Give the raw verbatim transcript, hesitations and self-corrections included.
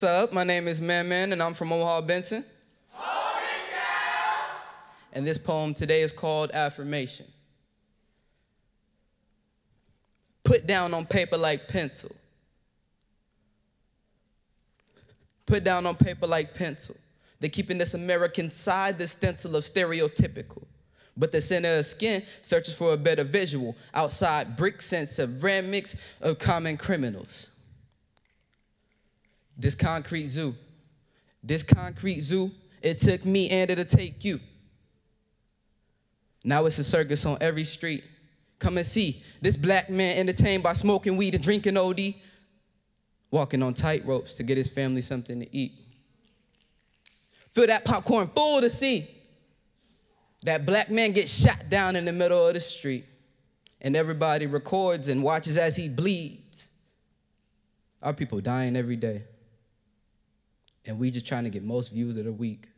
What's up? My name is Man Man, and I'm from Omaha Benson. Hold it down. And this poem today is called Affirmation. Put down on paper like pencil. Put down on paper like pencil. They're keeping this American side the stencil of stereotypical. But the center of skin searches for a better visual. Outside bricks and ceramics of common criminals. This concrete zoo, this concrete zoo, it took me and it'll take you. Now it's a circus on every street. Come and see this black man entertained by smoking weed and drinking O D, walking on tight ropes to get his family something to eat. Fill that popcorn full to see that black man get shot down in the middle of the street, and everybody records and watches as he bleeds. Our people dying every day. And we just trying to get most views of the week.